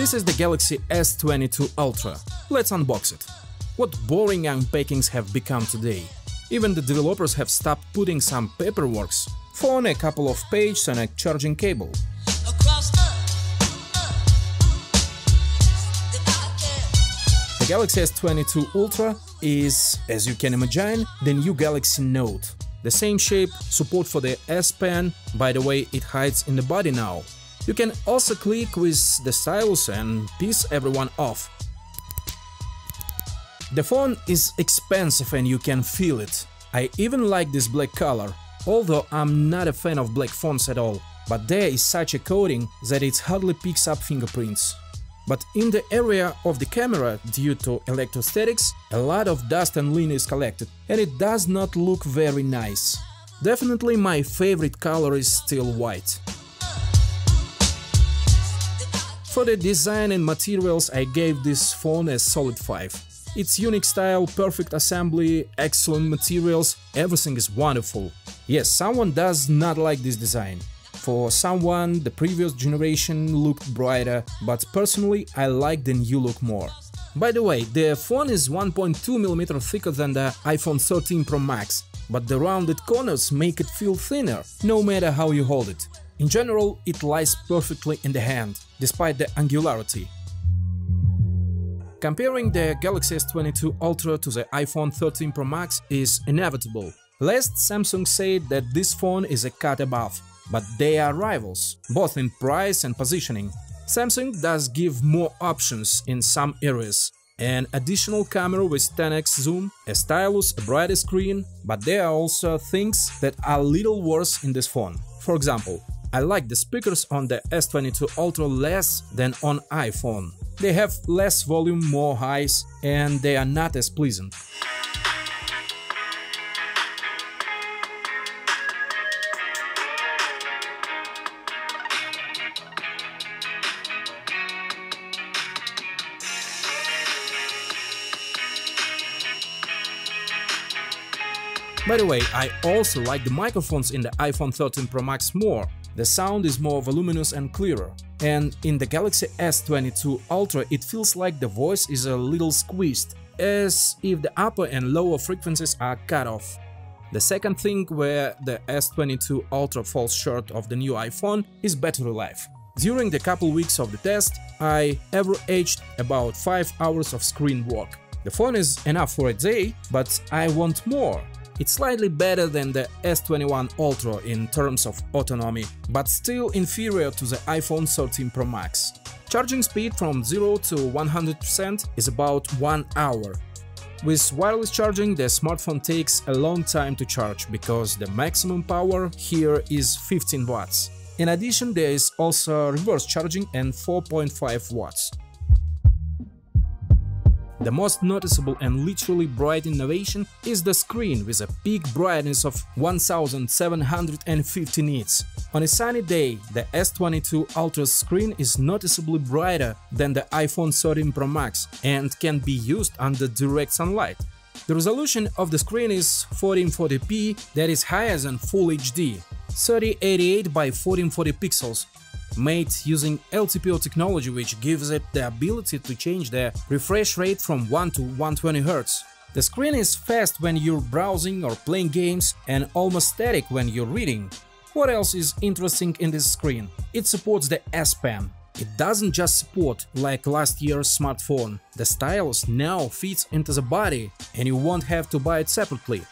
This is the Galaxy S22 Ultra. Let's unbox it. What boring unpackings have become today. Even the developers have stopped putting some paperwork on a couple of pages and a charging cable. The Galaxy S22 Ultra is, as you can imagine, the new Galaxy Note. The same shape, support for the S Pen, by the way, it hides in the body now. You can also click with the stylus and piss everyone off. The phone is expensive and you can feel it. I even like this black color, although I'm not a fan of black fonts at all, but there is such a coating that it hardly picks up fingerprints. But in the area of the camera, due to electrostatics, a lot of dust and lint is collected, and it does not look very nice. Definitely my favorite color is still white. For the design and materials, I gave this phone a solid 5. Its unique style, perfect assembly, excellent materials, everything is wonderful. Yes, someone does not like this design. For someone, the previous generation looked brighter, but personally I like the new look more. By the way, the phone is 1.2mm thicker than the iPhone 13 Pro Max, but the rounded corners make it feel thinner, no matter how you hold it. In general, it lies perfectly in the hand, despite the angularity. Comparing the Galaxy S22 Ultra to the iPhone 13 Pro Max is inevitable. Last, Samsung said that this phone is a cut above. But they are rivals, both in price and positioning. Samsung does give more options in some areas. An additional camera with 10x zoom, a stylus, a brighter screen, but there are also things that are little worse in this phone. For example, I like the speakers on the S22 Ultra less than on iPhone. They have less volume, more highs, and they are not as pleasant. By the way, I also like the microphones in the iPhone 13 Pro Max more. The sound is more voluminous and clearer. And in the Galaxy S22 Ultra it feels like the voice is a little squeezed, as if the upper and lower frequencies are cut off. The second thing where the S22 Ultra falls short of the new iPhone is battery life. During the couple weeks of the test, I averaged about 5 hours of screen work. The phone is enough for a day, but I want more. It's slightly better than the S21 Ultra in terms of autonomy, but still inferior to the iPhone 13 Pro Max. Charging speed from 0 to 100% is about 1 hour. With wireless charging, the smartphone takes a long time to charge, because the maximum power here is 15 watts. In addition, there is also reverse charging and 4.5 watts. The most noticeable and literally bright innovation is the screen with a peak brightness of 1750 nits. On a sunny day, the S22 Ultra's screen is noticeably brighter than the iPhone 13 Pro Max and can be used under direct sunlight. The resolution of the screen is 1440p, that is higher than Full HD, 3088 by 1440 pixels, made using LTPO technology, which gives it the ability to change the refresh rate from 1 to 120 Hz. The screen is fast when you're browsing or playing games and almost static when you're reading. What else is interesting in this screen? It supports the S Pen. It doesn't just support, like last year's smartphone. The stylus now fits into the body and you won't have to buy it separately.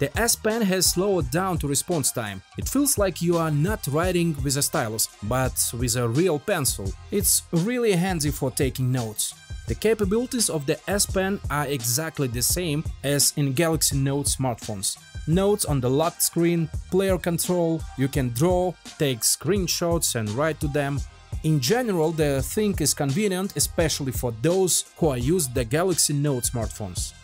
The S Pen has slowed down to response time. It feels like you are not writing with a stylus, but with a real pencil. It's really handy for taking notes. The capabilities of the S Pen are exactly the same as in Galaxy Note smartphones. Notes on the locked screen, player control, you can draw, take screenshots and write to them. In general, the thing is convenient, especially for those who are used to the Galaxy Note smartphones.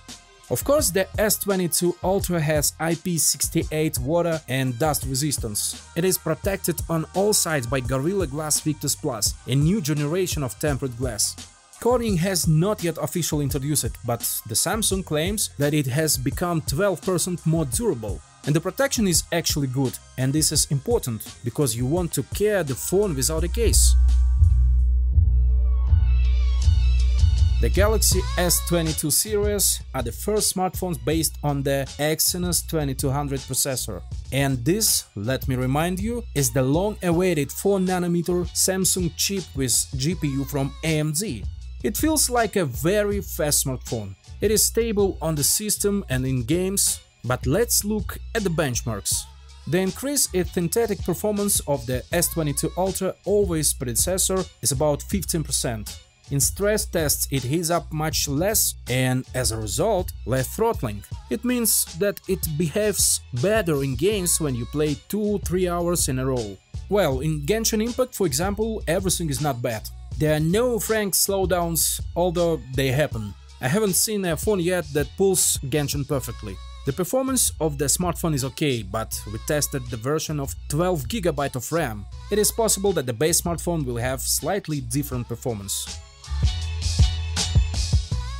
Of course, the S22 Ultra has IP68 water and dust resistance. It is protected on all sides by Gorilla Glass Victus Plus, a new generation of tempered glass. Corning has not yet officially introduced it, but the Samsung claims that it has become 12% more durable. And the protection is actually good, and this is important, because you want to carry the phone without a case. The Galaxy S22 series are the first smartphones based on the Exynos 2200 processor. And this, let me remind you, is the long-awaited 4nm Samsung chip with GPU from AMD. It feels like a very fast smartphone. It is stable on the system and in games, but let's look at the benchmarks. The increase in synthetic performance of the S22 Ultra over its predecessor is about 15%. In stress tests it heats up much less and, as a result, less throttling. It means that it behaves better in games when you play 2-3 hours in a row. Well, in Genshin Impact, for example, everything is not bad. There are no frank slowdowns, although they happen. I haven't seen a phone yet that pulls Genshin perfectly. The performance of the smartphone is okay, but we tested the version of 12GB of RAM. It is possible that the base smartphone will have slightly different performance.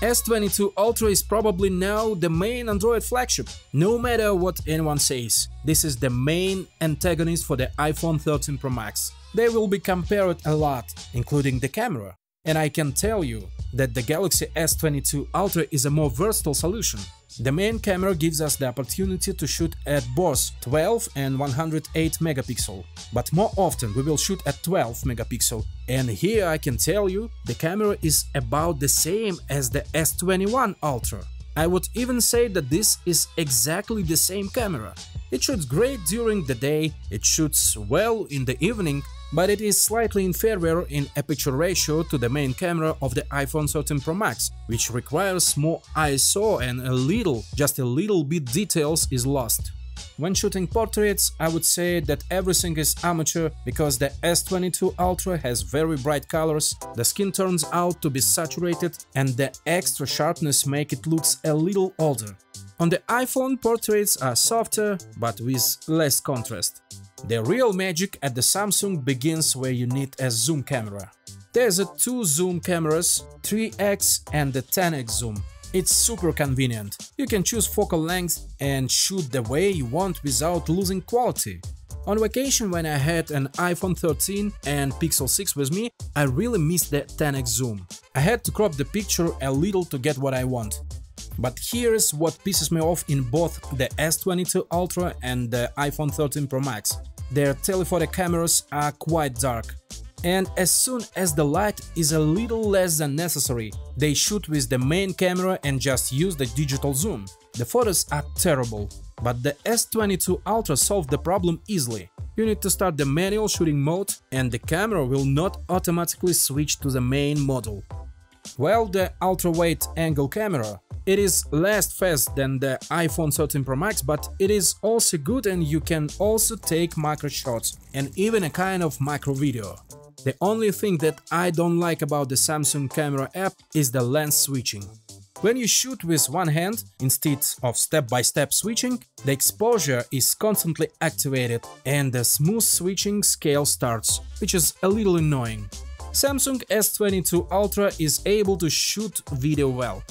S22 Ultra is probably now the main Android flagship. No matter what anyone says, this is the main antagonist for the iPhone 13 Pro Max. They will be compared a lot, including the camera. And I can tell you that the Galaxy S22 Ultra is a more versatile solution. The main camera gives us the opportunity to shoot at both 12 and 108 megapixel, but more often we will shoot at 12 megapixel. And here I can tell you, the camera is about the same as the S21 Ultra. I would even say that this is exactly the same camera. It shoots great during the day, it shoots well in the evening, but it is slightly inferior in aperture ratio to the main camera of the iPhone 13 Pro Max, which requires more ISO and just a little bit details is lost. When shooting portraits, I would say that everything is amateur because the S22 Ultra has very bright colors, the skin turns out to be saturated, and the extra sharpness makes it look a little older. On the iPhone, portraits are softer, but with less contrast. The real magic at the Samsung begins where you need a zoom camera. There's two zoom cameras, 3x and the 10x zoom. It's super convenient. You can choose focal length and shoot the way you want without losing quality. On vacation, when I had an iPhone 13 and Pixel 6 with me, I really missed the 10x zoom. I had to crop the picture a little to get what I want. But here's what pisses me off in both the S22 Ultra and the iPhone 13 Pro Max. Their telephoto cameras are quite dark. And as soon as the light is a little less than necessary, they shoot with the main camera and just use the digital zoom. The photos are terrible. But the S22 Ultra solved the problem easily. You need to start the manual shooting mode and the camera will not automatically switch to the main model. Well, the ultra-wide angle camera. It is less fast than the iPhone 13 Pro Max, but it is also good and you can also take macro shots and even a kind of macro video. The only thing that I don't like about the Samsung camera app is the lens switching. When you shoot with one hand, instead of step-by-step switching, the exposure is constantly activated and the smooth switching scale starts, which is a little annoying. Samsung S22 Ultra is able to shoot video well.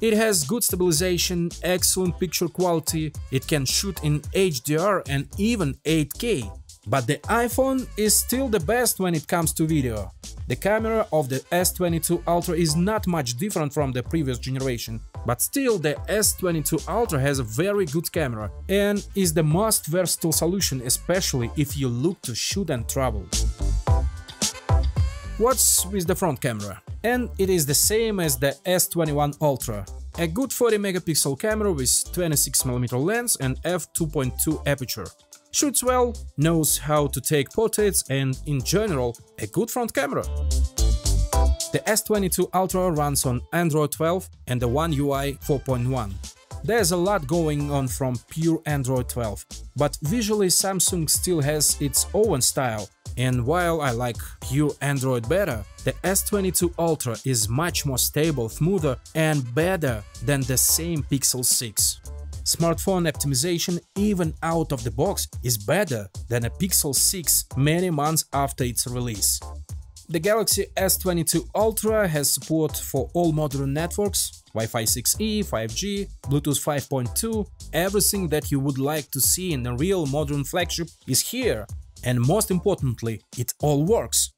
It has good stabilization, excellent picture quality, it can shoot in HDR and even 8K. But the iPhone is still the best when it comes to video. The camera of the S22 Ultra is not much different from the previous generation, but still the S22 Ultra has a very good camera and is the most versatile solution, especially if you look to shoot and travel. What's with the front camera? And it is the same as the S21 Ultra. A good 40-megapixel camera with 26mm lens and f2.2 aperture. Shoots well, knows how to take portraits and, in general, a good front camera. The S22 Ultra runs on Android 12 and the One UI 4.1. There's a lot going on from pure Android 12, but visually Samsung still has its own style. And while I like pure Android better, the S22 Ultra is much more stable, smoother and better than the same Pixel 6. Smartphone optimization, even out of the box, is better than a Pixel 6 many months after its release. The Galaxy S22 Ultra has support for all modern networks, Wi-Fi 6E, 5G, Bluetooth 5.2, everything that you would like to see in a real modern flagship is here. And most importantly, it all works.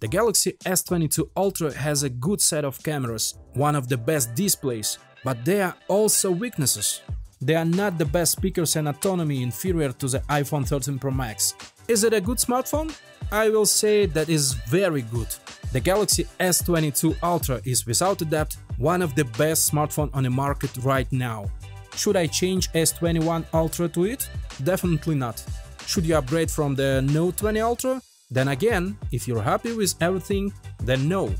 The Galaxy S22 Ultra has a good set of cameras, one of the best displays, but there are also weaknesses. They are not the best speakers and autonomy inferior to the iPhone 13 Pro Max. Is it a good smartphone? I will say that is very good. The Galaxy S22 Ultra is without a doubt one of the best smartphones on the market right now. Should I change S21 Ultra to it? Definitely not. Should you upgrade from the Note 20 Ultra? Then again, if you're happy with everything, then no.